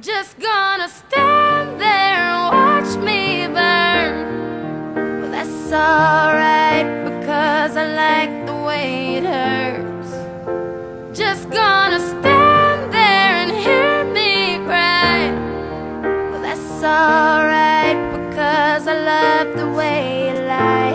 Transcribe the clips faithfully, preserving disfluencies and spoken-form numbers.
Just gonna stand there and watch me burn. Well, that's alright, because I like the way it hurts. Just gonna stand there and hear me cry. Well, that's alright, because I love the way you lie.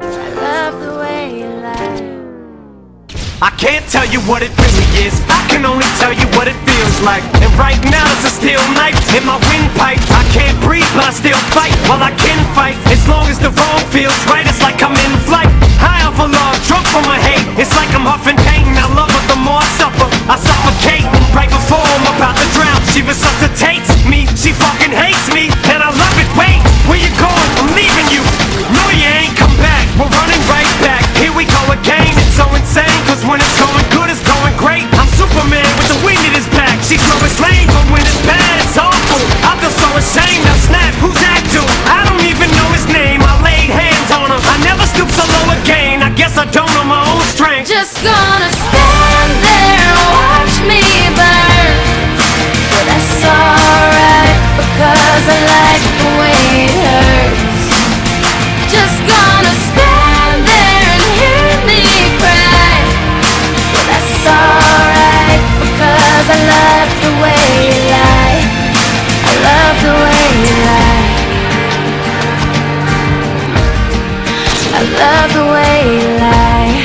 I love the way you lie. I can't tell you what it really is, I can only tell you what it feels like. And right now it's a steel knife in my windpipe. I can't breathe but I still fight. Well, I can fight as long as the wrong feels right. It's like I'm in flight, high off a log, drunk from my hate. It's like I'm huffing pain. I love her, the more I suffer I suffocate. Right before I'm about to drown, she resuscitates me. She fucking hates me and I love it. Wait, where you going? I'm leaving you. No, you ain't come back. We're running right back. Here we go again. It's so insane, cause when it's going good it's going great. I'm Superman with the wind in his back. She throw his lane, but when it's bad it's awful. I feel so ashamed. I snap, who's that dude? I don't even know his name. I laid hands on him. I never stoop so low again. I guess I don't know my own strength. Just gonna stand there and watch me burn. But that's alright, because I like the way it hurts. Just gonna stand there and hear me cry. But that's alright, because I love the way you lie. I love the way you lie. I love the way you lie.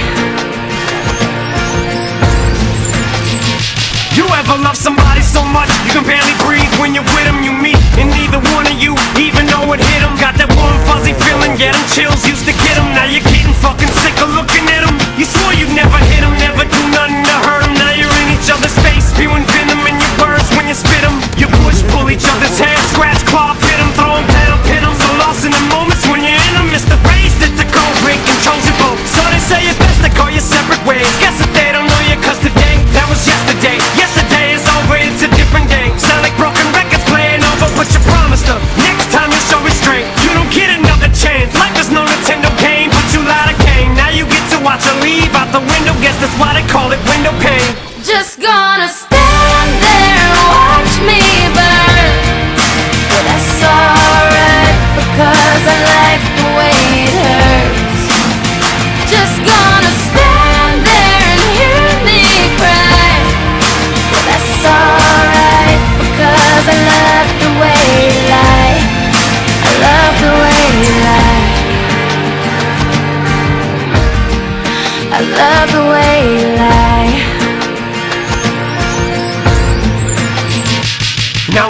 You ever love somebody so much you can barely breathe? When you're with them you meet, and neither one of you even know it hit them. Got that warm fuzzy feeling, get them chills, used to get them. Now you're getting fucking sick of looking at them. You swore you'd never hit them, never do nothing to hurt them. Now you're in each other's face, spewing venom in your words when you spit them. You push, pull each other's hair, scratch, claw, pit them, throw them down, pin them. So lost in the moments when you're in them, it's the race that the cold break controls you both. So they say it's best to call you separate ways. Guess that they don't know you, cause today, that was yesterday. Yesterday is over, it's a different day. Sound like broken records playing over, but you promised them next time you show restraint. You don't get another chance. Life is no Nintendo game, but you lied again. Now you get to watch her leave out the window. Guess that's why they call it window pane. Just gonna stand there and watch me burn. But that's alright, because I like the way it hurts. Just gonna stand there and hear me cry. But that's alright, because I love the way you lie. I love the way you lie. I love the way you lie. Now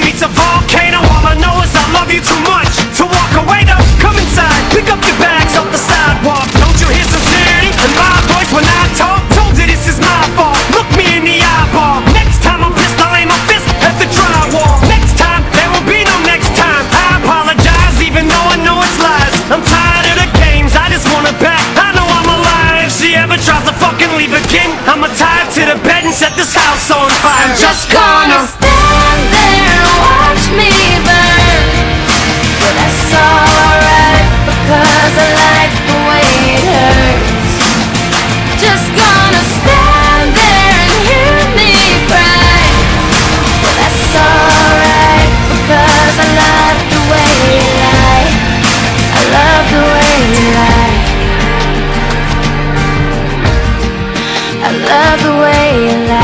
meets a volcano. All I know is I love you too much to walk away though. Come inside, pick up your bags off the sidewalk. Don't you hear sincerity in my voice when I talk? Told you this is my fault. Look me in the eyeball. Next time I'm pissed, I'll aim my fist at the drywall. Next time, there will be no next time. I apologize even though I know it's lies. I'm tired of the games, I just want it back. I know I'm a liar. If she ever tries to fucking leave again, I'ma tie her to the bed and set this house on fire. I'm just gonna stand there and watch me burn. But that's alright, because I like the way it hurts. Just gonna stand there and hear me cry. But that's alright, because I love the way you lie. I love the way you lie. I love the way you lie.